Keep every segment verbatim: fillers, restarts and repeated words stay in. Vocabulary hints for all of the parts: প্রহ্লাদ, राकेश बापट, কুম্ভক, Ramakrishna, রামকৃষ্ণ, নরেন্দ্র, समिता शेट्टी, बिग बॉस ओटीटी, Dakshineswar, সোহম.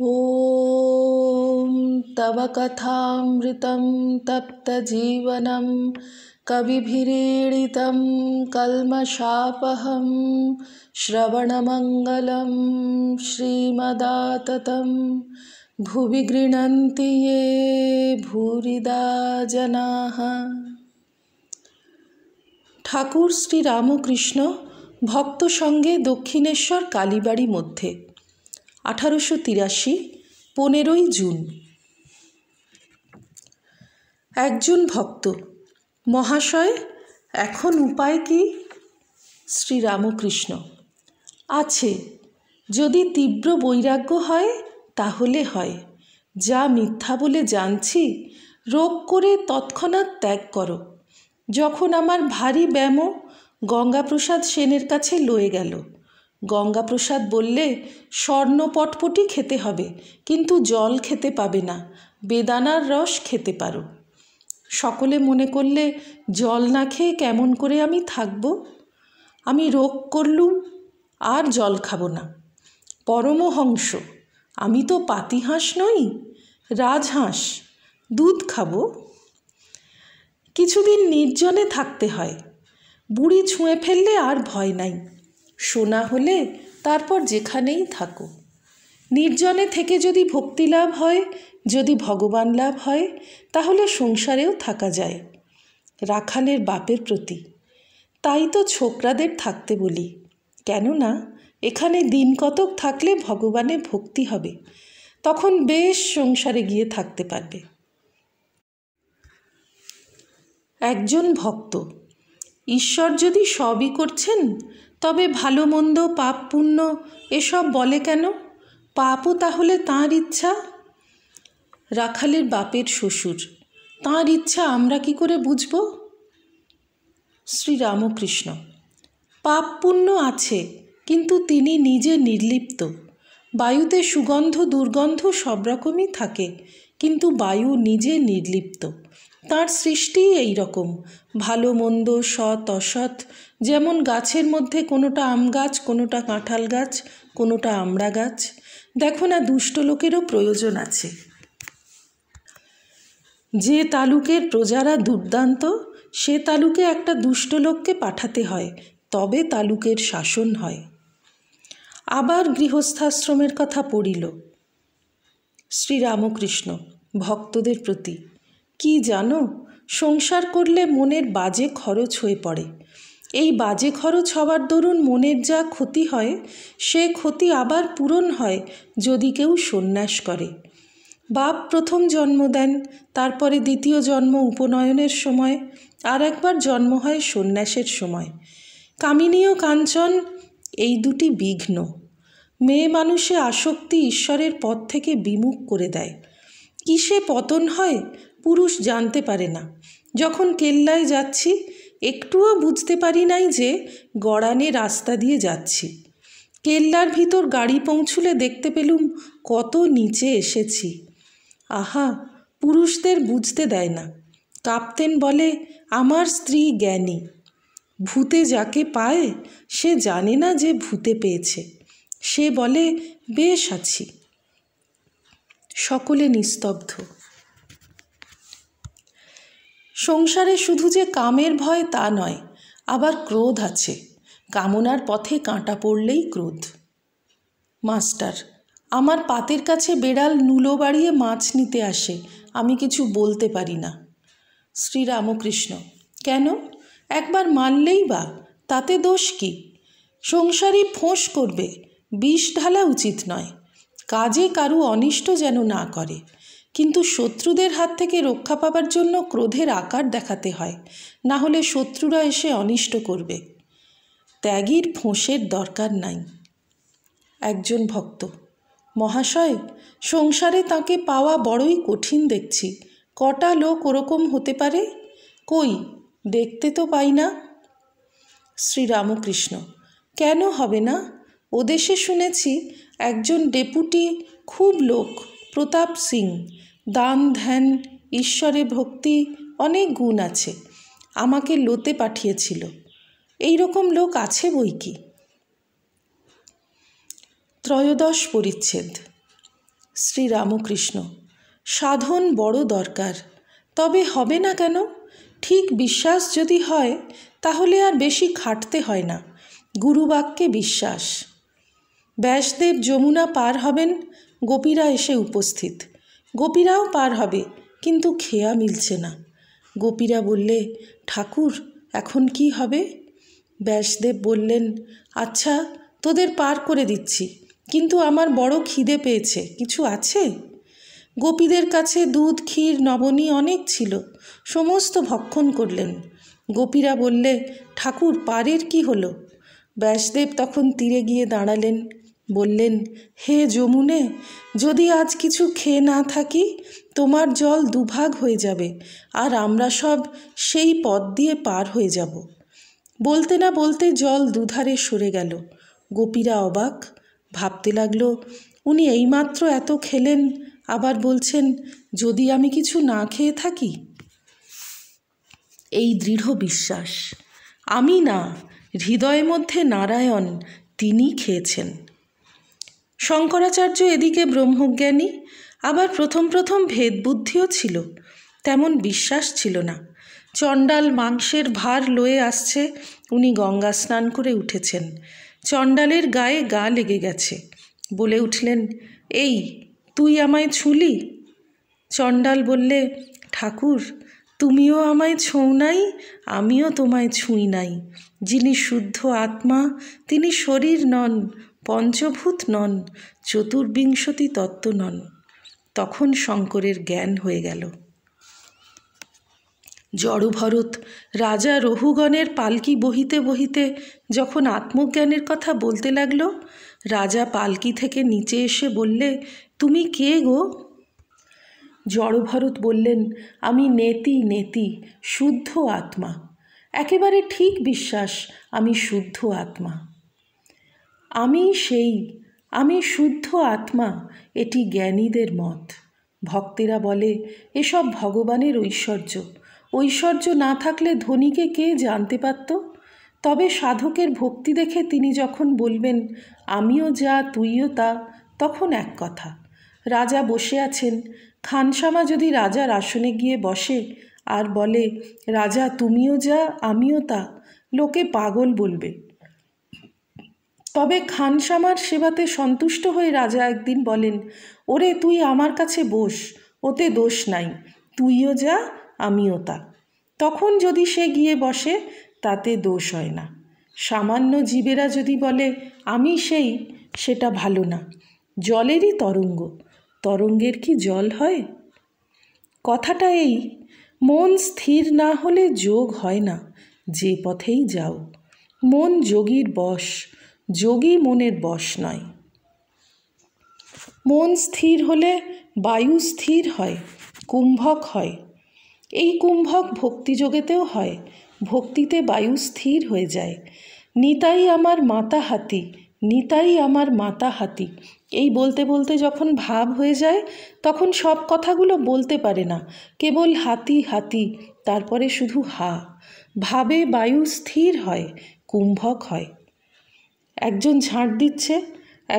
ॐ तव कथामृतं तप्तजीवनं कविभिरीडितं कल्मषापहं श्रवणमङ्गलं श्रीमदाततं भुवि गृह्णन्ति ये भूरिदा जनाः। ठाकुर श्री रामकृष्ण भक्त संगे दक्षिणेश्वर कालीबाड़ी मध्य अठारोशो तिराशी पंद्रह जून। एकजन भक्त महाशय एखन उपाय कि? श्री रामकृष्ण आछे जदि तीव्र वैराग्य हय ताहले हय, जा मिथ्या बोले जानछि रोग करे तत्क्षणात् त्याग करो। जखन आमार भारी ब्यामो गंगाप्रसाद सेनेर काछे लये गेल। गंगाप्रसाद बोलले स्वर्ण पटपटी खेते हबे किन्तु जल खेते पाबे ना, बेदानार रस खेते पारो। सकले मने करले जल ना खेये केमन करे आमी थाकबो, आमी रोग करलुम आर जल खाबो ना। परमहंस आमी तो पातिहांस नई, राजहांस दूध खाबो। किछुदिन निर्जने थाकते हय, बुड़ी छुए फेलले आर भय नाई, सोना होले तारपर जेखानेई थाको। निर्जने थेके जदि भक्ति लाभ हय, जदि भगवान लाभ हय, ताहले संसारेओ थाका जाय। राखालेर बापेर प्रति ताई तो छोकरादेर थाकते बोली, केनना एखाने दिन कतक थाकले भगवाने भक्ति हबे, तखन बेश संसारे गिये थाकते पारबे। एकजन भक्त ईश्वर यदि सबई करछेन तबे भालो मंद पाप पुण्य एसब बोले केन? पापो ताहले तार इच्छा। राखालेर बापेर श्वशुर तार इच्छा आमरा कि करे बुझबो? श्री रामकृष्ण पाप पुण्य आछे किन्तु तिनि निजे निर्लिप्त। वायुते सुगन्ध दुर्गन्ध सब रकमई थाके किन्तु वायु निजे निर्लिप्त। तार सृष्टि एई रकम भालो मंद सत असत, जेमन गाछेर मध्य कोनोटा आम गाछ कोनोटा काँठाल गाछ कोनोटा आमड़ा गाछ। देखो ना दुष्ट लोकेरो प्रयोजन आछे। जे तालुकेर प्रजारा दुर्दान्त से तालुके एकटा दुष्ट लोकके पाठाते हय, तबे तालुकेर शासन हय। आबार गृहस्थाश्रमेर कथा पड़िल। श्री रामकृष्ण भक्तदेर प्रति कि जानो, संसार करले मनेर बाजे खरच हये पड़े। एई बाजे खरच हवार दरुन मनेर जा क्षति हय से क्षति आबार पूरण हय जदि केउ सन्यास करे। बाप प्रथम जन्म देन, तारपरे द्वितीय जन्म उपनयनेर समय, आर एकबार जन्म हय सन्यासेर समय। कामिनी ओ कांचन एई दुटी विघ्न मेये मानुषे आसक्ति ईश्वरेर पथ थेके विमुख करे देय। किसे पतन हय पुरुष जानते पारे ना। जखन केल्लाय जाच्छी एकटुओ बुझते पारी नाई जे गड़ाने रास्ता दिए जाच्छी। केल्लार भीतर गाड़ी पौंछुले देखते पेलुम कत नीचे एसेछी। आहा पुरुषदेर बुझते देय ना। काप्तेन बोले आमार स्त्री ज्ञानी। भूते जाके पाए से जाने ना जे भूते पेयेछे, से बोले बेश आछि। सकले निस्तब्ध। संसारे शुधु जे कामेर भय ता नय, आबार क्रोध आछे। कामनार पथे काँटा पड़लेई क्रोध। मास्टर आमार पातेर काछे बेड़ाल नुलो बाड़िये माछ निते आसे, आमी किछु बोलते पारी ना। श्री रामकृष्ण केन? एकबार मारलेई बा ताते दोष कि? संसारी फोंस करबे, विष ढाला उचित नय। काजे कारो अनिष्ट जेन ना करे, किन्तु शत्रुदेर हाथ थेके रक्षा पावार जोन्नो क्रोधेर आकार देखाते हय, ना होले शत्रुरा एसे अनिष्ट करबे। त्यागीर फोंसेर दरकार नाई। एकजन भक्त महाशय संसारे ताके पावा बड़ोई कठिन देखछि। कटा लोक ओरकम होते पारे? कोई देखते तो पाई ना। श्री रामकृष्ण केन हबे ना? ओ देशे शुनेछि एकजन डेपुटी खूब लोक, प्रताप सिंह, दान ध्यान ईश्वरे भक्ति अनेक गुण आछे, आमाके लोते पाठिएछिलो। एई रकम लोक आछे बोइकि। त्रयोदश परिच्छेद। श्री रामकृष्ण साधन बड़ो दरकार तबे हबे ना केन ठीक विश्वास जदि हय ताहले आर बेशी खाटते हय ना। गुरुवाक्ये विश्वास। व्यासदेव जमुना पार हबेन, गोपीरा एसे उपस्थित। गोपीराओ पार हबे किन्तु खेया मिलछे ना। गोपीरा बोलले, ठाकुर एखन कि हबे? व्यासदेव बोललेन, अच्छा तोदेर पार करे दिच्छी किन्तु आमार बड़ो खिदे पेयेछे, किछु आछे? गोपीदेर काछे दूध क्षीर नवनी अनेक छिलो, समस्त भक्षण करलेन। गोपीरा बोलले, ठाकुर पारेर कि हलो? व्यासदेव तखन तीरे गिये दाड़ालेन, बोललेन, हे जमुने जदि आज किछु खेये ना थाकी तोमार जल दुभाग हये जाबे आर आमरा सब सेई पथ दिये पार हये जाब। बोलते ना बोलते जल दुधारे सरे गेल। गोपीरा अबाक, भाबते लागलो उनि एइमात्र एत खेलेन आबार बोलछेन जदि आमि किछु ना खेये थाकी। एई दृढ़ विश्वास, आमि ना हृदय मध्य नारायण तिनि खेयेछेन। शंकराचार्य एदिके ब्रह्मज्ञानी, आबार प्रथम प्रथम भेद बुद्धिओ छिलो, तेमन विश्वास छिलो ना। चंडाल मांसेर भार लये आसछे, उनि गंगा स्नान करे उठेछेन। चंडालेर गाये गा लेगे गेछे, बोले उठलेन, एई तुई आमाय छुली? चंडाल बोलले, ठाकुर तुमिओ आमाय छुओ नाई, आमिओ तोमाय छुई नाई। जिनि शुद्ध आत्मा तिनि शरीर नन, पंचभूत नन, चतुर्विंशति तत्त्व नन। तखन शंकरेर ज्ञान हये गेल। जड़भरत राजा रहुगणेर पालकी बहिते बहिते जखन आत्मज्ञानेर कथा बोलते लागलो, राजा पालकी थेके नीचे एसे बोलले, तुमी के गो? जड़भरत बोललेन, आमी नेति नेति शुद्ध आत्मा। एकेबारे ठीक विश्वास, आमी शुद्ध आत्मा। आमी सेई, आमी शुद्ध आत्मा, एटी ज्ञानीदेर मत। भक्तेरा बोले, एसब भगवानेर ऐश्वर्य। ऐश्वर्य ना थाकले धनीके के जानते पारतो? तबे साधकेर भक्ति देखे तिनि जखन बोलबेन आमिओ जा तुइओ ता, तखन एक कथा। राजा बसे आछेन, खानसामा जदि राजार आसने गिये बसे आर बोले, राजा तुमिओ जा आमिओ ता, लोके पागल बोलबे। तबे खानसामार सेवाते सन्तुष्ट हये राजा एकदिन बोलेन, ओरे तुई आमार काछे बोस, ओते दोष नाई, तुइओ जा आमिओ ता। तखन जदि से गिये बसे ताते दोष हय ना। सामान्य जीवेरा जदि बोले आमी सेई, सेटा भालो ना। जलेरই तरंग, तरंगेर कि जल हय? कथाटा एई, मन स्थिर ना होले जोग हय ना, जे पथेई जाओ। मन जोगीर बश, जोगी मनेर बश नय। मन स्थिर होले वायु स्थिर हय, कुम्भक हय। এই কুম্ভক ভক্তিযোগেতেও হয়, ভক্তিতে বায়ু স্থির হয়ে যায়। নিতাই আমার মাতা হাতি, নিতাই আমার মাতা হাতি, এই বলতে বলতে যখন ভাব হয়ে যায় তখন সব কথাগুলো বলতে পারে না, কেবল হাতি হাতি, তারপরে শুধু হা। ভাবে বায়ু স্থির হয়, কুম্ভক হয়। একজন ঝাঁট দিচ্ছে,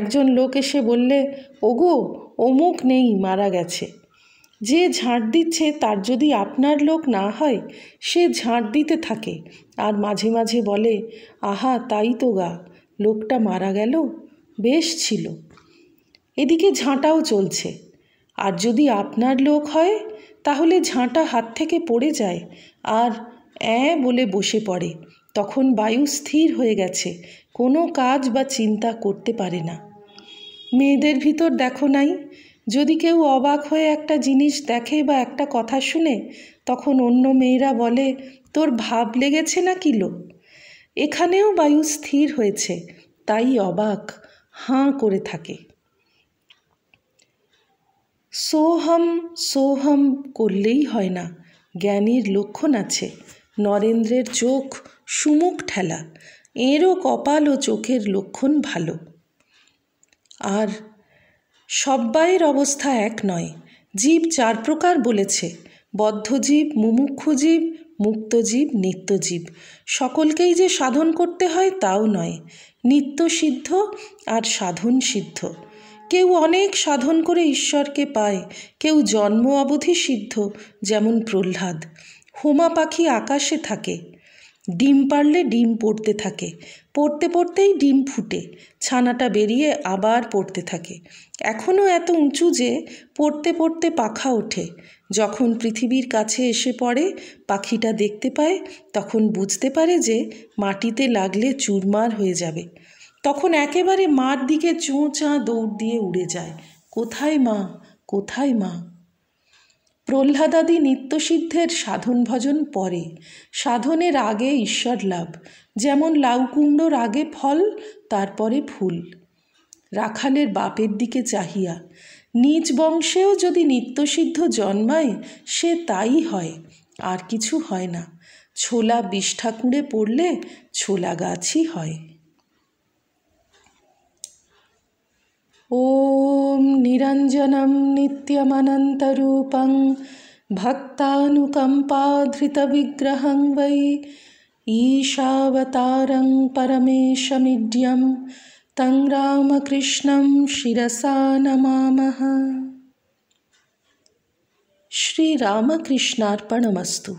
একজন লোক এসে বললে, ওগো অমুক নেই, মারা গেছে। যে ঝাঁট দিচ্ছে তার যদি আপনার লোক না হয়, সে ঝাঁট দিতে থাকে আর মাঝে মাঝে বলে, আহা তাই তো গা, লোকটা মারা গেল, বেশ ছিল। এদিকে ঝাঁটাও চলছে। আর যদি আপনার লোক হয় তাহলে ঝাঁটা হাত থেকে পড়ে যায় আর এ বলে বসে পড়ে। তখন বায়ু স্থির হয়ে গেছে, কোনো কাজ বা চিন্তা করতে পারে না। মেয়েদের ভিতর দেখো নাই, যদি কেউ অবাক হয়ে একটা জিনিস দেখে বা একটা কথা শুনে তখন অন্য মেয়েরা বলে, তোর ভাব লেগেছে না কিলো? এখানেও বায়ু স্থির হয়েছে, তাই অবাক হাঁ করে থাকে। সোহম সোহম করলেই হয় না, জ্ঞানীর লক্ষণ আছে। নরেন্দ্রের চোখ সুমুখ ঠেলা, এরও কপাল ও চোখের লক্ষণ ভালো। আর সব্বাইয়ের অবস্থা এক নয়। জীব চার প্রকার বলেছে, বদ্ধজীব, মুমুক্ষুজীব, মুক্তজীব, নিত্যজীব। সকলকেই যে সাধন করতে হয় তাও নয়, নিত্য সিদ্ধ আর সাধন সিদ্ধ। কেউ অনেক সাধন করে ঈশ্বরকে পায়, কেউ জন্ম অবধি সিদ্ধ, যেমন প্রহ্লাদ। হোমা পাখি আকাশে থাকে, ডিম পারলে ডিম পড়তে থাকে, পড়তে পড়তেই ডিম ফুটে, ছানাটা বেরিয়ে আবার পড়তে থাকে। এখনও এত উঁচু যে পড়তে পড়তে পাখা ওঠে। যখন পৃথিবীর কাছে এসে পড়ে, পাখিটা দেখতে পায়, তখন বুঝতে পারে যে মাটিতে লাগলে চুরমার হয়ে যাবে। তখন একেবারে মার দিকে চোঁ চাঁ দৌড় দিয়ে উড়ে যায়, কোথায় মা, কোথায় মা। প্রহ্লাদাদি নিত্যসিদ্ধের সাধন ভজন পরে, সাধনের আগে ঈশ্বর লাভ, যেমন লাউ কুমড়োর আগে ফল, তারপরে ফুল। রাখালের বাপের দিকে চাহিয়া, নিজ বংশেও যদি নিত্যসিদ্ধ জন্মায়, সে তাই হয়, আর কিছু হয় না। ছোলা বিষ ঠাকুরে পড়লে ছোলা গাছই হয়। ॐ निरञ्जनं नित्यमनन्तरूपं भक्तानुकम्पाधृतविग्रहं वै ईशावतारं परमेशमिड्यं तं रामकृष्णं शिरसा नमामः। श्री रामकृष्णार्पणमस्तु।